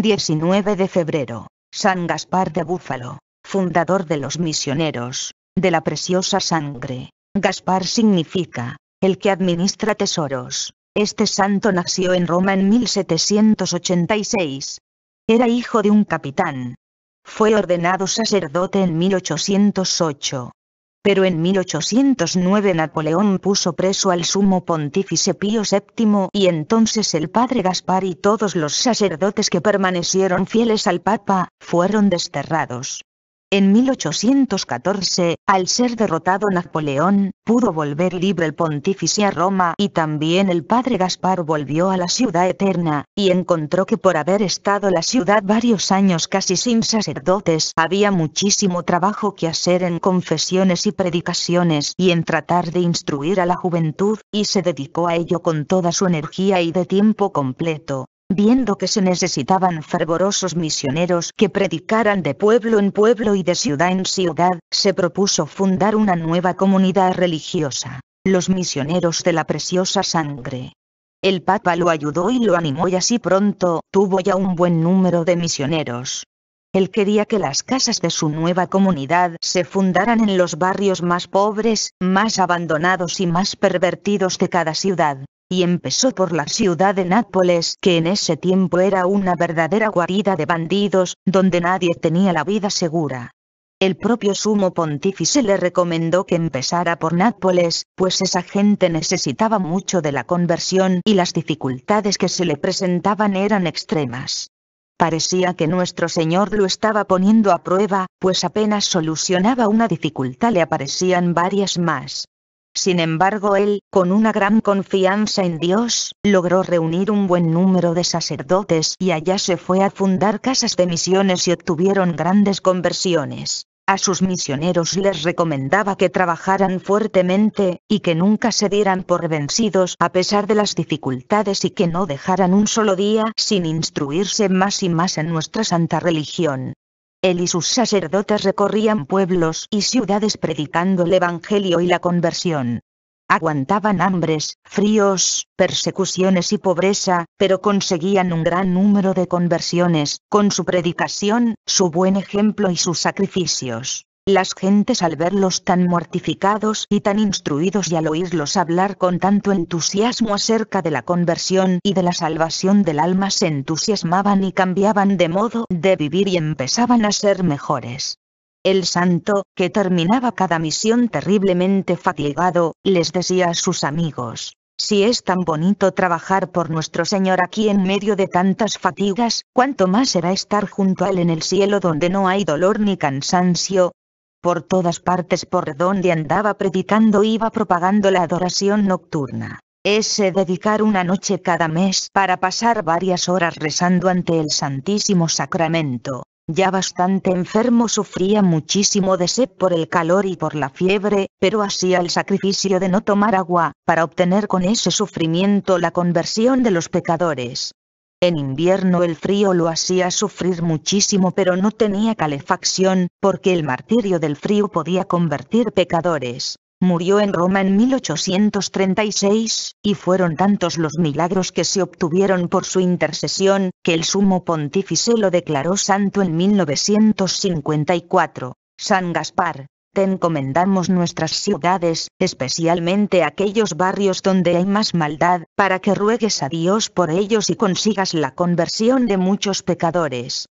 19 de febrero, San Gaspar de Búfalo, fundador de los misioneros de la Preciosa Sangre. Gaspar significa el que administra tesoros. Este santo nació en Roma en 1786. Era hijo de un capitán. Fue ordenado sacerdote en 1808. Pero en 1809 Napoleón puso preso al Sumo Pontífice Pío VII y entonces el padre Gaspar y todos los sacerdotes que permanecieron fieles al Papa fueron desterrados. En 1814, al ser derrotado Napoleón, pudo volver libre el pontífice a Roma y también el padre Gaspar volvió a la ciudad eterna, y encontró que por haber estado la ciudad varios años casi sin sacerdotes había muchísimo trabajo que hacer en confesiones y predicaciones y en tratar de instruir a la juventud, y se dedicó a ello con toda su energía y de tiempo completo. Viendo que se necesitaban fervorosos misioneros que predicaran de pueblo en pueblo y de ciudad en ciudad, se propuso fundar una nueva comunidad religiosa, los Misioneros de la Preciosa Sangre. El Papa lo ayudó y lo animó y así pronto tuvo ya un buen número de misioneros. Él quería que las casas de su nueva comunidad se fundaran en los barrios más pobres, más abandonados y más pervertidos de cada ciudad. Y empezó por la ciudad de Nápoles, que en ese tiempo era una verdadera guarida de bandidos, donde nadie tenía la vida segura. El propio Sumo Pontífice le recomendó que empezara por Nápoles, pues esa gente necesitaba mucho de la conversión y las dificultades que se le presentaban eran extremas. Parecía que nuestro Señor lo estaba poniendo a prueba, pues apenas solucionaba una dificultad le aparecían varias más. Sin embargo él, con una gran confianza en Dios, logró reunir un buen número de sacerdotes y allá se fue a fundar casas de misiones y obtuvieron grandes conversiones. A sus misioneros les recomendaba que trabajaran fuertemente, y que nunca se dieran por vencidos a pesar de las dificultades y que no dejaran un solo día sin instruirse más y más en nuestra santa religión. Él y sus sacerdotes recorrían pueblos y ciudades predicando el Evangelio y la conversión. Aguantaban hambres, fríos, persecuciones y pobreza, pero conseguían un gran número de conversiones, con su predicación, su buen ejemplo y sus sacrificios. Las gentes al verlos tan mortificados y tan instruidos y al oírlos hablar con tanto entusiasmo acerca de la conversión y de la salvación del alma se entusiasmaban y cambiaban de modo de vivir y empezaban a ser mejores. El santo, que terminaba cada misión terriblemente fatigado, les decía a sus amigos: «Si es tan bonito trabajar por nuestro Señor aquí en medio de tantas fatigas, ¿cuánto más será estar junto a Él en el cielo donde no hay dolor ni cansancio?». Por todas partes por donde andaba predicando iba propagando la adoración nocturna. Ese dedicar una noche cada mes para pasar varias horas rezando ante el Santísimo Sacramento. Ya bastante enfermo sufría muchísimo de sed por el calor y por la fiebre, pero hacía el sacrificio de no tomar agua, para obtener con ese sufrimiento la conversión de los pecadores. En invierno el frío lo hacía sufrir muchísimo pero no tenía calefacción, porque el martirio del frío podía convertir pecadores. Murió en Roma en 1836, y fueron tantos los milagros que se obtuvieron por su intercesión, que el Sumo Pontífice lo declaró santo en 1954. San Gaspar, te encomendamos nuestras ciudades, especialmente aquellos barrios donde hay más maldad, para que ruegues a Dios por ellos y consigas la conversión de muchos pecadores.